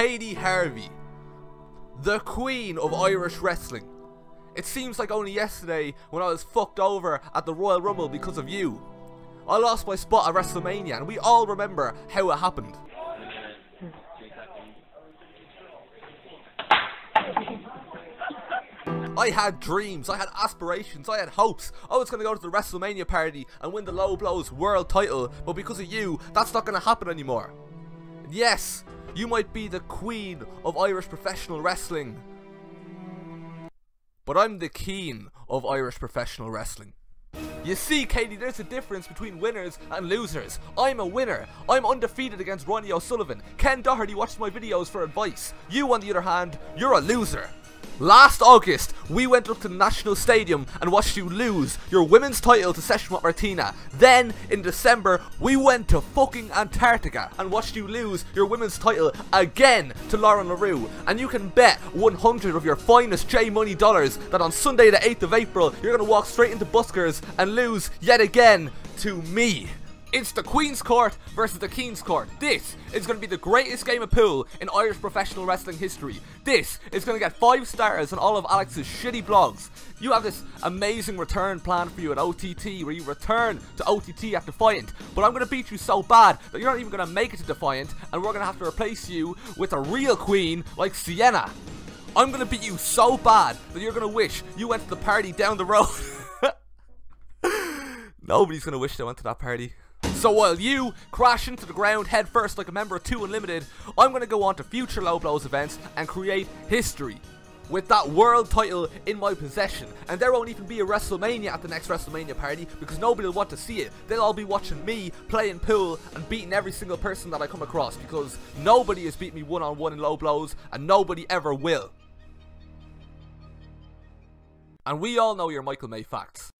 Katie Harvey, the queen of Irish wrestling. It seems like only yesterday when I was fucked over at the Royal Rumble because of you. I lost my spot at WrestleMania and we all remember how it happened. I had dreams, I had aspirations, I had hopes. I was going to go to the WrestleMania party and win the Low Blows world title, but because of you, that's not going to happen anymore. Yes, you might be the queen of Irish professional wrestling, but I'm the king of Irish professional wrestling. You see, Katie, there's a difference between winners and losers. I'm a winner. I'm undefeated against Ronnie O'Sullivan. Ken Doherty watched my videos for advice. You, on the other hand, you're a loser. Last August, we went up to the National Stadium and watched you lose your women's title to Seshma Martina. Then, in December, we went to fucking Antarctica and watched you lose your women's title again to Lauren LaRue. And you can bet 100 of your finest J-Money dollars that on Sunday the 8th of April, you're going to walk straight into Buskers and lose yet again to me. It's the Queen's Court versus the King's Court. This is going to be the greatest game of pool in Irish professional wrestling history. This is going to get 5 stars on all of Alex's shitty blogs. You have this amazing return plan for you at OTT where you return to OTT at Defiant. But I'm going to beat you so bad that you're not even going to make it to Defiant and we're going to have to replace you with a real queen like Sienna. I'm going to beat you so bad that you're going to wish you went to the party down the road. Nobody's going to wish they went to that party. So while you crash into the ground head first like a member of 2 Unlimited, I'm going to go on to future Low Blows events and create history with that world title in my possession. And there won't even be a WrestleMania at the next WrestleMania party because nobody will want to see it. They'll all be watching me playing pool and beating every single person that I come across because nobody has beat me one-on-one in Low Blows and nobody ever will. And we all know you're Michael Mayfax.